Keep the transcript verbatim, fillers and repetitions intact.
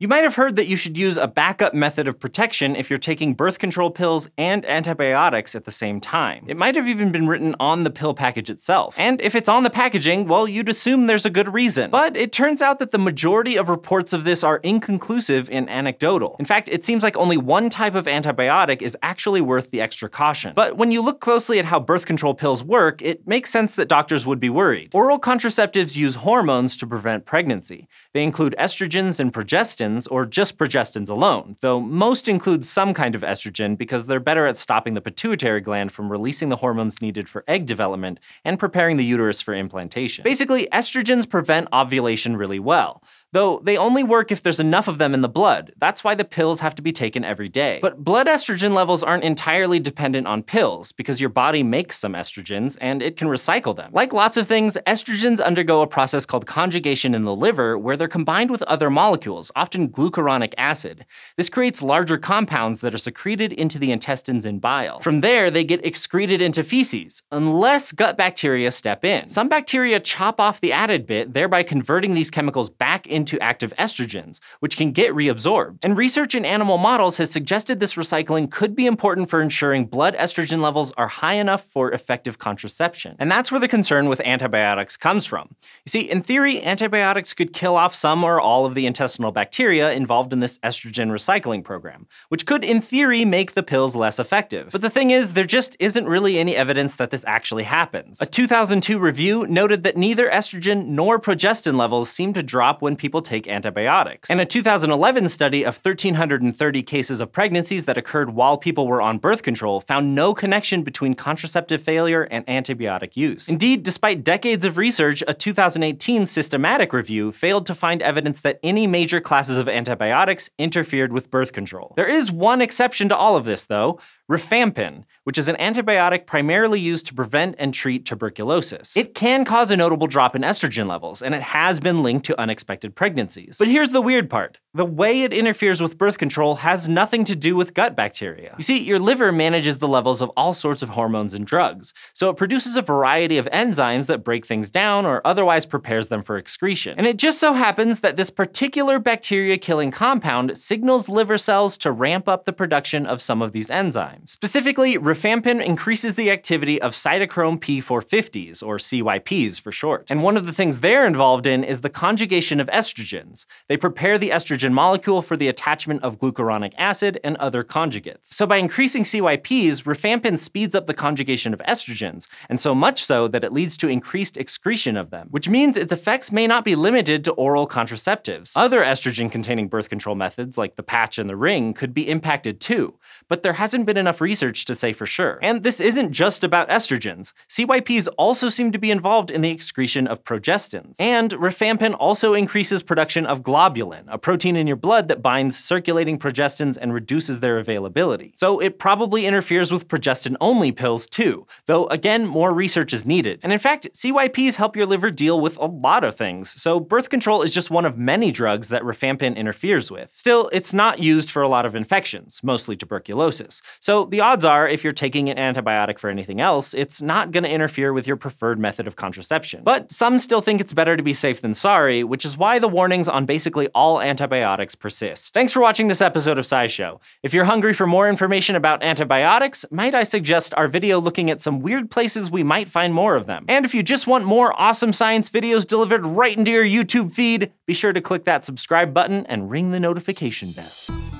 You might have heard that you should use a backup method of protection if you're taking birth control pills and antibiotics at the same time. It might have even been written on the pill package itself. And if it's on the packaging, well, you'd assume there's a good reason. But it turns out that the majority of reports of this are inconclusive and anecdotal. In fact, it seems like only one type of antibiotic is actually worth the extra caution. But when you look closely at how birth control pills work, it makes sense that doctors would be worried. Oral contraceptives use hormones to prevent pregnancy. They include estrogens and progestins, or just progestins alone, though most include some kind of estrogen because they're better at stopping the pituitary gland from releasing the hormones needed for egg development and preparing the uterus for implantation. Basically, estrogens prevent ovulation really well, though they only work if there's enough of them in the blood. That's why the pills have to be taken every day. But blood estrogen levels aren't entirely dependent on pills, because your body makes some estrogens, and it can recycle them. Like lots of things, estrogens undergo a process called conjugation in the liver, where they're combined with other molecules, often glucuronic acid. This creates larger compounds that are secreted into the intestines in bile. From there, they get excreted into feces, unless gut bacteria step in. Some bacteria chop off the added bit, thereby converting these chemicals back into into active estrogens, which can get reabsorbed. And research in animal models has suggested this recycling could be important for ensuring blood estrogen levels are high enough for effective contraception. And that's where the concern with antibiotics comes from. You see, in theory, antibiotics could kill off some or all of the intestinal bacteria involved in this estrogen recycling program, which could, in theory, make the pills less effective. But the thing is, there just isn't really any evidence that this actually happens. A two thousand two review noted that neither estrogen nor progestin levels seem to drop when people People take antibiotics. And a two thousand eleven study of one thousand three hundred thirty cases of pregnancies that occurred while people were on birth control found no connection between contraceptive failure and antibiotic use. Indeed, despite decades of research, a two thousand eighteen systematic review failed to find evidence that any major classes of antibiotics interfered with birth control. There is one exception to all of this, though. Rifampin, which is an antibiotic primarily used to prevent and treat tuberculosis. It can cause a notable drop in estrogen levels, and it has been linked to unexpected pregnancies. But here's the weird part. The way it interferes with birth control has nothing to do with gut bacteria. You see, your liver manages the levels of all sorts of hormones and drugs, so it produces a variety of enzymes that break things down or otherwise prepares them for excretion. And it just so happens that this particular bacteria-killing compound signals liver cells to ramp up the production of some of these enzymes. Specifically, rifampin increases the activity of cytochrome P four fifty s, or C Y Ps for short. And one of the things they're involved in is the conjugation of estrogens. They prepare the estrogen molecule for the attachment of glucuronic acid and other conjugates. So by increasing C Y Ps, rifampin speeds up the conjugation of estrogens, and so much so that it leads to increased excretion of them, which means its effects may not be limited to oral contraceptives. Other estrogen-containing birth control methods, like the patch and the ring, could be impacted too, but there hasn't been enough research to say for sure. And this isn't just about estrogens. C Y Ps also seem to be involved in the excretion of progestins. And rifampin also increases production of globulin, a protein in your blood that binds circulating progestins and reduces their availability. So it probably interferes with progestin-only pills too, though again, more research is needed. And in fact, C Y Ps help your liver deal with a lot of things, so birth control is just one of many drugs that rifampin interferes with. Still, it's not used for a lot of infections, mostly tuberculosis. So So the odds are, if you're taking an antibiotic for anything else, it's not going to interfere with your preferred method of contraception. But some still think it's better to be safe than sorry, which is why the warnings on basically all antibiotics persist. Thanks for watching this episode of SciShow. If you're hungry for more information about antibiotics, might I suggest our video looking at some weird places we might find more of them. And if you just want more awesome science videos delivered right into your YouTube feed, be sure to click that subscribe button and ring the notification bell.